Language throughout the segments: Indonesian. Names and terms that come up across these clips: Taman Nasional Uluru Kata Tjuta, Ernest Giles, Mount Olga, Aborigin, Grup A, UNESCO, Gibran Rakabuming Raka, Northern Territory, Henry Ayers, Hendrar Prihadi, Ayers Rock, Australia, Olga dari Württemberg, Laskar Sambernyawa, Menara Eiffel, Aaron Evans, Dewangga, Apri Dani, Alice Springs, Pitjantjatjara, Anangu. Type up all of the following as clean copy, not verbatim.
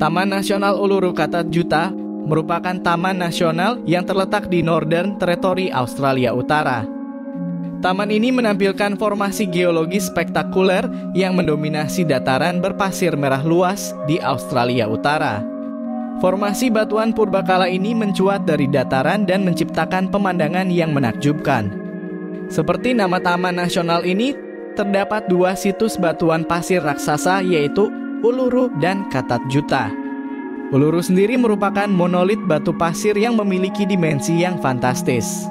Taman Nasional Uluru Kata Tjuta merupakan taman nasional yang terletak di Northern Territory, Australia Utara. Taman ini menampilkan formasi geologis spektakuler yang mendominasi dataran berpasir merah luas di Australia Utara. Formasi batuan purbakala ini mencuat dari dataran dan menciptakan pemandangan yang menakjubkan. Seperti nama taman nasional ini, terdapat dua situs batuan pasir raksasa, yaitu Uluru dan Kata Tjuta. Uluru sendiri merupakan monolit batu pasir yang memiliki dimensi yang fantastis.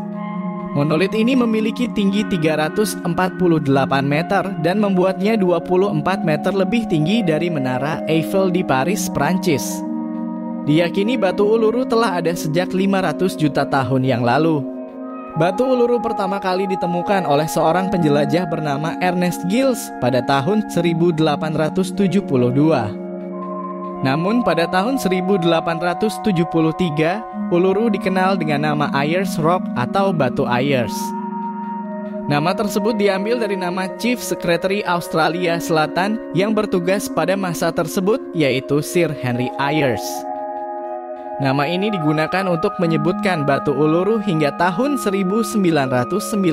Monolit ini memiliki tinggi 348 meter dan membuatnya 24 meter lebih tinggi dari Menara Eiffel di Paris, Prancis. Diyakini batu Uluru telah ada sejak 500 juta tahun yang lalu. Batu Uluru pertama kali ditemukan oleh seorang penjelajah bernama Ernest Giles pada tahun 1872. Namun pada tahun 1873, Uluru dikenal dengan nama Ayers Rock atau Batu Ayers. Nama tersebut diambil dari nama Chief Secretary Australia Selatan yang bertugas pada masa tersebut, yaitu Sir Henry Ayers. Nama ini digunakan untuk menyebutkan batu Uluru hingga tahun 1993.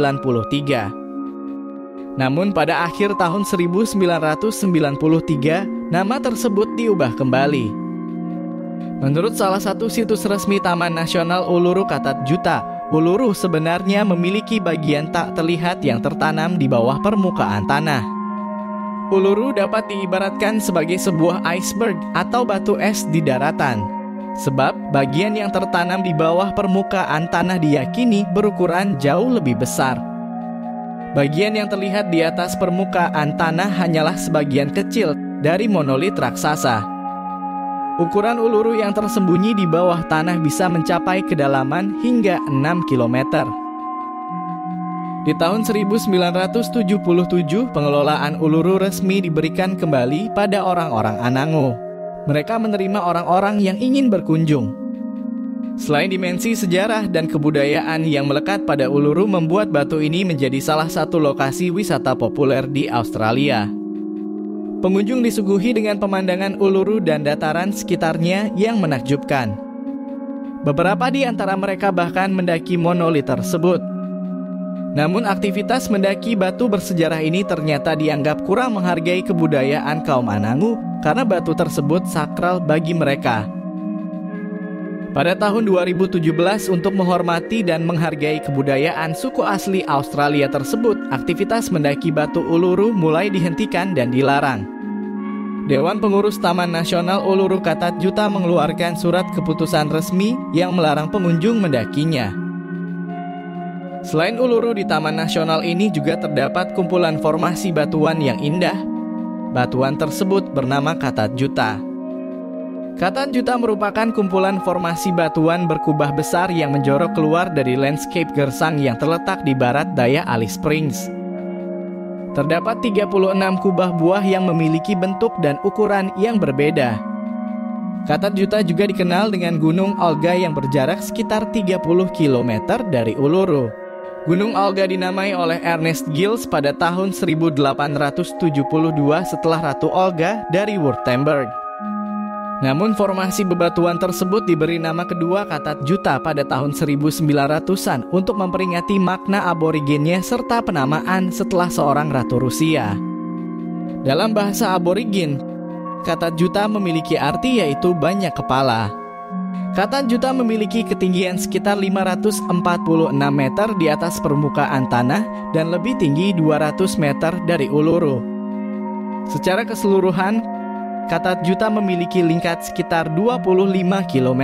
Namun pada akhir tahun 1993, nama tersebut diubah kembali. Menurut salah satu situs resmi Taman Nasional Uluru Kata Tjuta, Uluru sebenarnya memiliki bagian tak terlihat yang tertanam di bawah permukaan tanah. Uluru dapat diibaratkan sebagai sebuah iceberg atau batu es di daratan. Sebab bagian yang tertanam di bawah permukaan tanah diyakini berukuran jauh lebih besar. Bagian yang terlihat di atas permukaan tanah hanyalah sebagian kecil dari monolit raksasa. Ukuran Uluru yang tersembunyi di bawah tanah bisa mencapai kedalaman hingga 6 km. Di tahun 1977, pengelolaan Uluru resmi diberikan kembali pada orang-orang Anangu. Mereka menerima orang-orang yang ingin berkunjung. Selain dimensi sejarah dan kebudayaan yang melekat pada Uluru membuat batu ini menjadi salah satu lokasi wisata populer di Australia. Pengunjung disuguhi dengan pemandangan Uluru dan dataran sekitarnya yang menakjubkan. Beberapa di antara mereka bahkan mendaki monolit tersebut. Namun aktivitas mendaki batu bersejarah ini ternyata dianggap kurang menghargai kebudayaan kaum Anangu karena batu tersebut sakral bagi mereka. Pada tahun 2017, untuk menghormati dan menghargai kebudayaan suku asli Australia tersebut, aktivitas mendaki batu Uluru mulai dihentikan dan dilarang. Dewan Pengurus Taman Nasional Uluru Kata Tjuta mengeluarkan surat keputusan resmi yang melarang pengunjung mendakinya. Selain Uluru, di Taman Nasional ini juga terdapat kumpulan formasi batuan yang indah. Batuan tersebut bernama Kata Tjuta. Kata Tjuta merupakan kumpulan formasi batuan berkubah besar yang menjorok keluar dari landscape gersang yang terletak di barat daya Alice Springs. Terdapat 36 kubah buah yang memiliki bentuk dan ukuran yang berbeda. Kata Tjuta juga dikenal dengan Gunung Olga yang berjarak sekitar 30 km dari Uluru. Gunung Olga dinamai oleh Ernest Giles pada tahun 1872 setelah Ratu Olga dari Württemberg. Namun formasi bebatuan tersebut diberi nama kedua Kata Tjuta pada tahun 1900-an untuk memperingati makna aboriginnya serta penamaan setelah seorang Ratu Rusia. Dalam bahasa Aborigin, Kata Tjuta memiliki arti yaitu banyak kepala. Kata Tjuta memiliki ketinggian sekitar 546 meter di atas permukaan tanah dan lebih tinggi 200 meter dari Uluru. Secara keseluruhan, Kata Tjuta memiliki lingkat sekitar 25 km.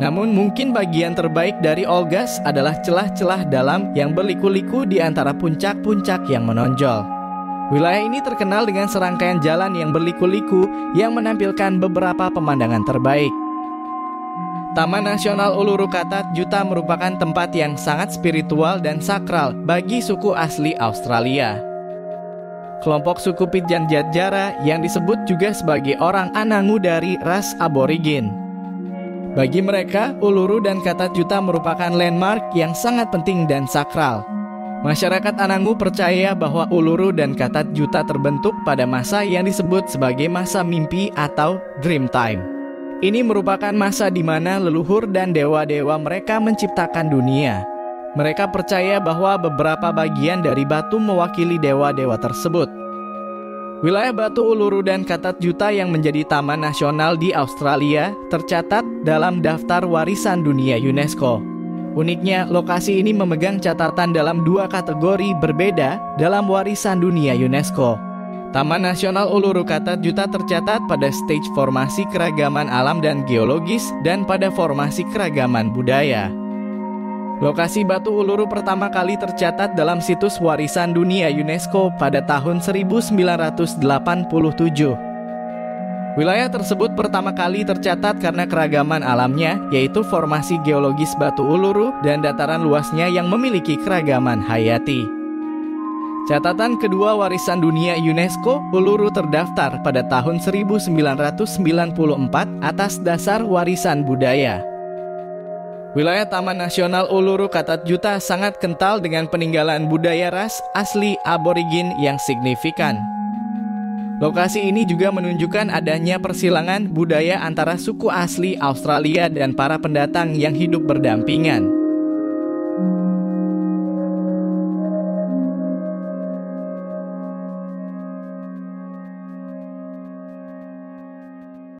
Namun mungkin bagian terbaik dari Olga adalah celah-celah dalam yang berliku-liku di antara puncak-puncak yang menonjol. Wilayah ini terkenal dengan serangkaian jalan yang berliku-liku yang menampilkan beberapa pemandangan terbaik. Taman Nasional Uluru Kata Tjuta merupakan tempat yang sangat spiritual dan sakral bagi suku asli Australia. Kelompok suku Pitjantjatjara yang disebut juga sebagai orang Anangu dari ras Aborigin. Bagi mereka, Uluru dan Kata Tjuta merupakan landmark yang sangat penting dan sakral. Masyarakat Anangu percaya bahwa Uluru dan Kata Tjuta terbentuk pada masa yang disebut sebagai masa mimpi atau dream time. Ini merupakan masa di mana leluhur dan dewa-dewa mereka menciptakan dunia. Mereka percaya bahwa beberapa bagian dari batu mewakili dewa-dewa tersebut. Wilayah batu Uluru dan Kata Tjuta yang menjadi taman nasional di Australia tercatat dalam daftar warisan dunia UNESCO. Uniknya, lokasi ini memegang catatan dalam dua kategori berbeda dalam warisan dunia UNESCO. Taman Nasional Uluru Kata Tjuta tercatat pada stage formasi keragaman alam dan geologis dan pada formasi keragaman budaya. Lokasi batu Uluru pertama kali tercatat dalam situs warisan dunia UNESCO pada tahun 1987. Wilayah tersebut pertama kali tercatat karena keragaman alamnya, yaitu formasi geologis batu Uluru dan dataran luasnya yang memiliki keragaman hayati. Catatan kedua warisan dunia UNESCO, Uluru terdaftar pada tahun 1994 atas dasar warisan budaya. Wilayah Taman Nasional Uluru Kata Tjuta sangat kental dengan peninggalan budaya ras asli Aborigin yang signifikan. Lokasi ini juga menunjukkan adanya persilangan budaya antara suku asli Australia dan para pendatang yang hidup berdampingan.